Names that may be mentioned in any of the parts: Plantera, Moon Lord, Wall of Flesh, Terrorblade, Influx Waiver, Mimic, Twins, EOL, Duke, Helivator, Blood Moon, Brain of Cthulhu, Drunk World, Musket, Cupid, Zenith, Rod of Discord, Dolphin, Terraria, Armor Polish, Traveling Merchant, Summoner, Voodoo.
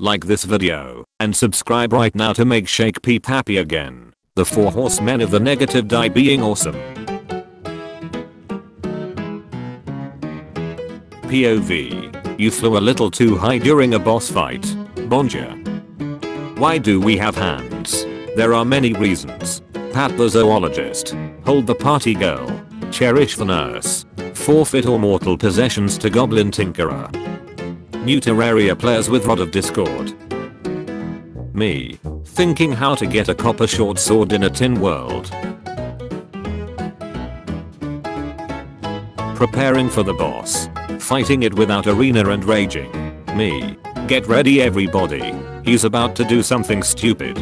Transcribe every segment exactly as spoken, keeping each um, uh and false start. like this video, and subscribe right now to make Shake Peep happy again. The four horsemen of the negative die being awesome. P O V. You flew a little too high during a boss fight. Bonja. Why do we have hands? There are many reasons. Pat the zoologist. Hold the party girl. Cherish the nurse. Forfeit all mortal possessions to Goblin Tinkerer. New Terraria players with Rod of Discord. Me. Thinking how to get a copper short sword in a tin world. Preparing for the boss. Fighting it without arena and raging. Me. Get ready everybody. He's about to do something stupid.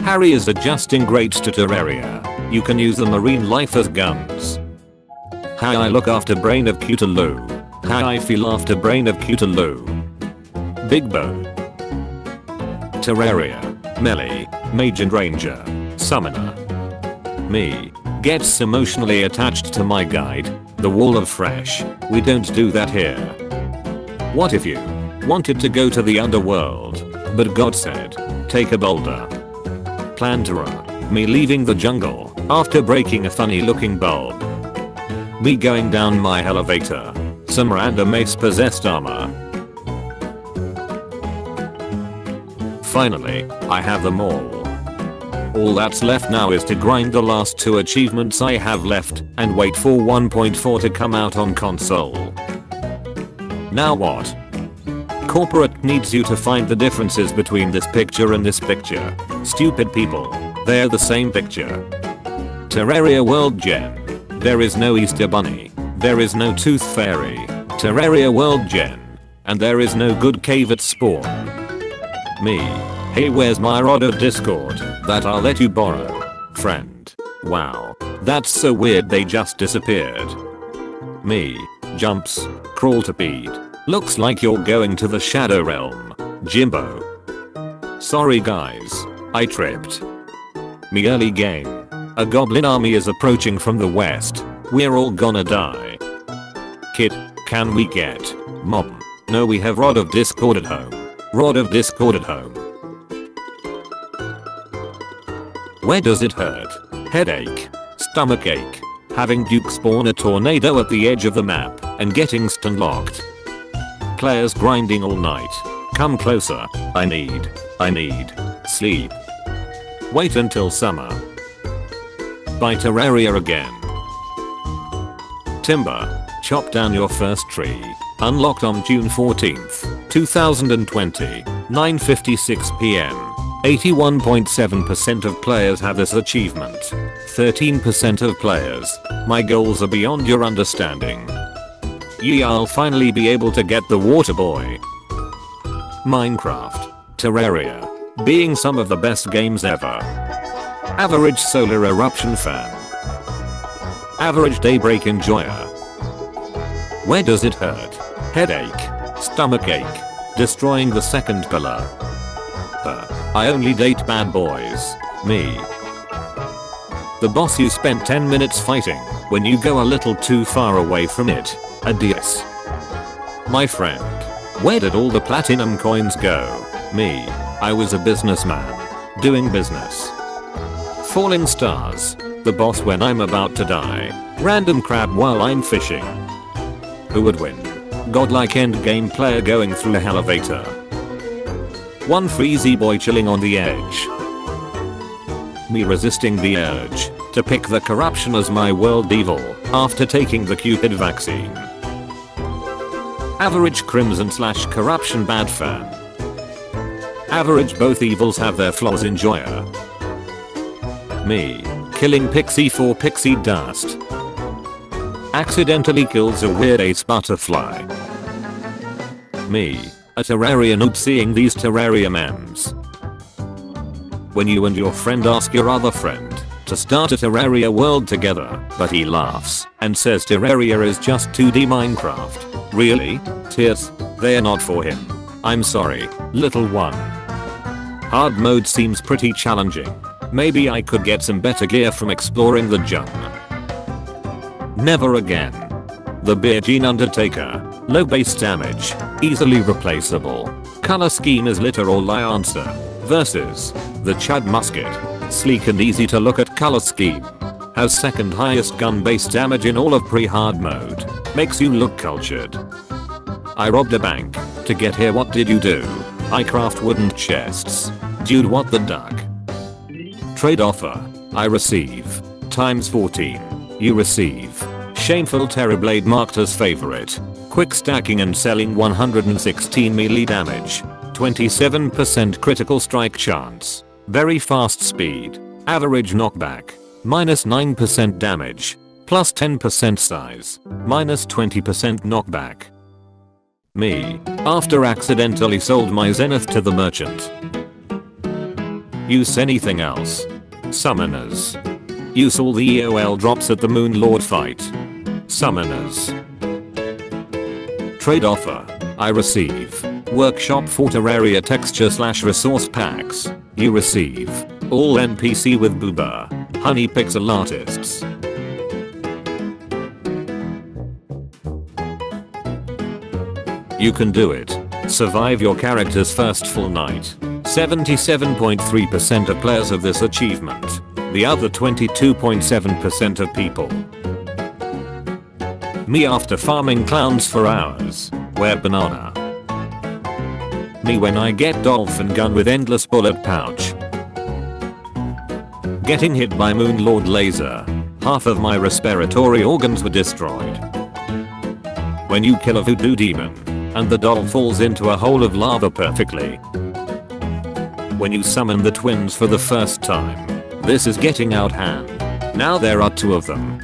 Harry is adjusting grades to Terraria. You can use the marine life as guns. Hi, I look after Brain of Cthulhu. Hi, I feel after Brain of Cthulhu. Big Bow. Terraria. Melee. Mage and Ranger. Summoner. Me. Gets emotionally attached to my guide, the Wall of Flesh. We don't do that here. What if you wanted to go to the underworld, but God said, take a boulder? Plantera. Me leaving the jungle after breaking a funny looking bulb. Me going down my Helivator. Some random ace possessed armor. Finally, I have them all. All that's left now is to grind the last two achievements I have left and wait for one point four to come out on console. Now what? Corporate needs you to find the differences between this picture and this picture. Stupid people. They're the same picture. Terraria World Gen. There is no Easter Bunny. There is no Tooth Fairy. Terraria World Gen. And there is no good cave at spawn. Me. Hey, where's my Rod of Discord? That I'll let you borrow. Friend. Wow. That's so weird they just disappeared. Me. Jumps. Crawl to bead. Looks like you're going to the Shadow Realm, Jimbo. Sorry guys, I tripped. Me early game. A goblin army is approaching from the west. We're all gonna die. Kid, can we get Mom? No, we have Rod of Discord at home. Rod of Discord at home. Where does it hurt? Headache. Stomachache. Having Duke spawn a tornado at the edge of the map and getting stun locked. Players grinding all night. Come closer. I need. I need. Sleep. Wait until summer. By Terraria again. Timber. Chop down your first tree. Unlocked on June fourteenth, two thousand twenty. nine fifty-six p m eighty-one point seven percent of players have this achievement. thirteen percent of players. My goals are beyond your understanding. Yee, I'll finally be able to get the water boy. Minecraft. Terraria. Being some of the best games ever. Average solar eruption fan. Average daybreak enjoyer. Where does it hurt? Headache. Stomachache. Destroying the second pillar. Uh, I only date bad boys. Me. The boss you spent ten minutes fighting when you go a little too far away from it. Adios. My friend. Where did all the platinum coins go? Me. I was a businessman. Doing business. Falling stars. The boss when I'm about to die. Random crab while I'm fishing. Who would win? Godlike endgame player going through a elevator. One freezy boy chilling on the edge. Me resisting the urge to pick the corruption as my world evil after taking the Cupid vaccine. Average crimson slash corruption bad fan. Average both evils have their flaws enjoyer. Me. Killing pixie for pixie dust. Accidentally kills a weird ace butterfly. Me. A Terraria noob seeing these Terraria memes. When you and your friend ask your other friend to start a Terraria world together, but he laughs and says Terraria is just two D Minecraft. Really? Tears. They're not for him. I'm sorry, little one. Hard mode seems pretty challenging. Maybe I could get some better gear from exploring the jungle. Never again. The Beer Gene Undertaker. Low base damage. Easily replaceable. color scheme is litter or lie answer. Versus the Chad Musket. Sleek and easy to look at color scheme. Has second highest gun base damage in all of pre-hard mode. Makes you look cultured. I robbed a bank. To get here what did you do? I craft wooden chests. Dude what the duck. Trade offer. I receive. times fourteen. You receive. Shameful Terrorblade marked as favorite. Quick stacking and selling one hundred sixteen melee damage. twenty-seven percent critical strike chance. Very fast speed. Average knockback. minus nine percent damage. plus ten percent size. minus twenty percent knockback. Me. After accidentally sold my Zenith to the merchant. Use anything else. Summoners. Use all the E O L drops at the Moon Lord fight. Summoners. Trade offer. I receive. Workshop for Terraria texture slash resource packs. You receive. All N P C with booba. Honey pixel artists. You can do it. Survive your character's first full night. seventy-seven point three percent of players of this achievement. The other twenty-two point seven percent of people. Me after farming clowns for hours. Wear banana. Me when I get Dolphin gun with endless bullet pouch. Getting hit by Moon Lord laser. Half of my respiratory organs were destroyed. When you kill a voodoo demon. And the doll falls into a hole of lava perfectly. When you summon the twins for the first time. This is getting out hand. Now there are two of them.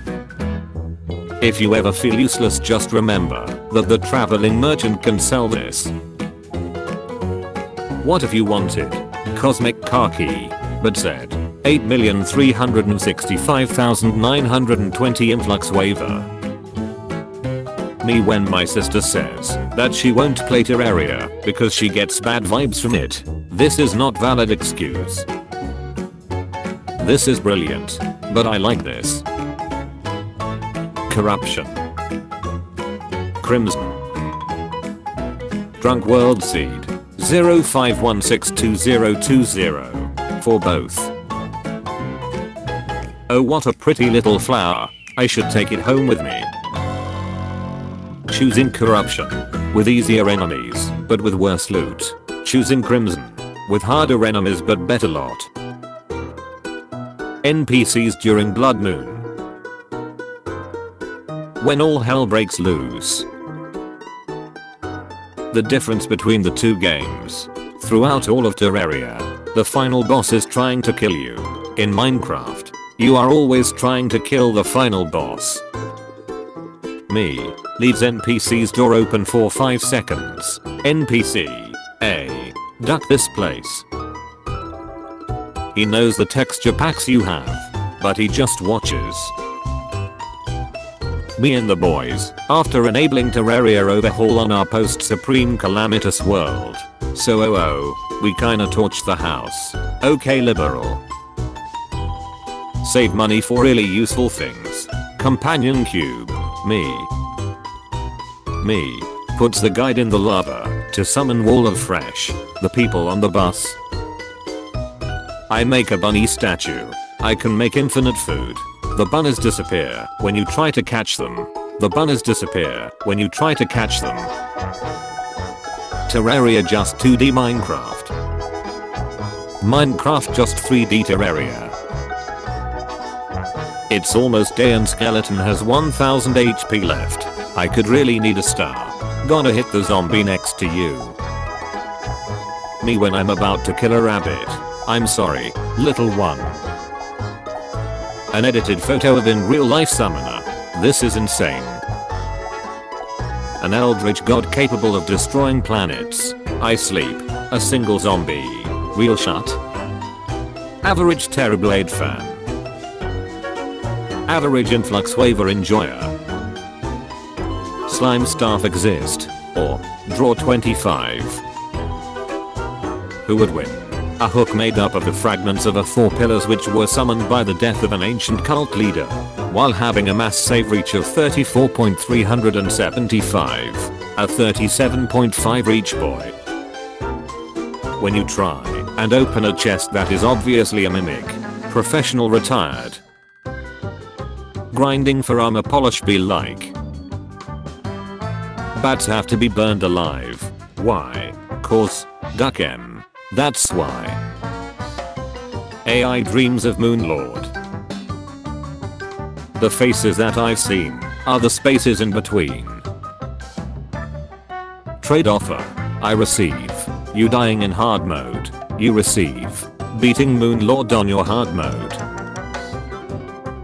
If you ever feel useless just remember that the traveling merchant can sell this. What if you wanted cosmic car key, but said eight million three hundred sixty-five thousand nine hundred twenty influx waiver. Me when my sister says that she won't play Terraria because she gets bad vibes from it. This is not valid excuse. This is brilliant, but I like this. Corruption. Crimson. Drunk World seed. zero five one six two zero two zero. For both. Oh what a pretty little flower. I should take it home with me. Choosing corruption. With easier enemies, but with worse loot. Choosing crimson. With harder enemies but better lot. N P Cs during Blood Moon. When all hell breaks loose. The difference between the two games. Throughout all of Terraria, the final boss is trying to kill you. In Minecraft, you are always trying to kill the final boss. Me leaves N P C's door open for five seconds. N P C A. Duck this place. He knows the texture packs you have, but he just watches. Me and the boys, after enabling Terraria overhaul on our post-Supreme Calamitous world. So oh oh, we kinda torch the house. Okay liberal. Save money for really useful things. Companion cube. Me. Me. Puts the guide in the lava to summon Wall of Flesh. The people on the bus. I make a bunny statue. I can make infinite food. The bunnies disappear when you try to catch them. The bunnies disappear when you try to catch them. Terraria just two D Minecraft. Minecraft just three D Terraria. It's almost day and skeleton has one thousand H P left. I could really need a star. Gonna hit the zombie next to you. Me when I'm about to kill a rabbit. I'm sorry, little one. An edited photo of in real life Summoner. This is insane. An eldritch god capable of destroying planets. I sleep. A single zombie. Real shot. Average Terrorblade fan. Average Influx Waiver enjoyer. Slime staff exist. Or draw twenty-five. Who would win? A hook made up of the fragments of a four pillars which were summoned by the death of an ancient cult leader, while having a mass save reach of thirty-four point three seven five, a thirty-seven point five reach boy. when you try and open a chest that is obviously a mimic. Professional retired. Grinding for armor polish be like. Bats have to be burned alive. Why? Course, Duck M. That's why. A I dreams of Moon Lord. The faces that I've seen are the spaces in between. Trade offer. I receive. You dying in hard mode. You receive. Beating Moon Lord on your hard mode.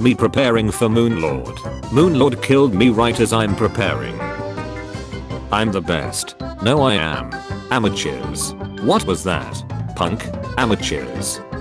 Me preparing for Moon Lord. Moon Lord killed me right as I'm preparing. I'm the best. No I am. Amateurs. What was that? Punk. Amateurs.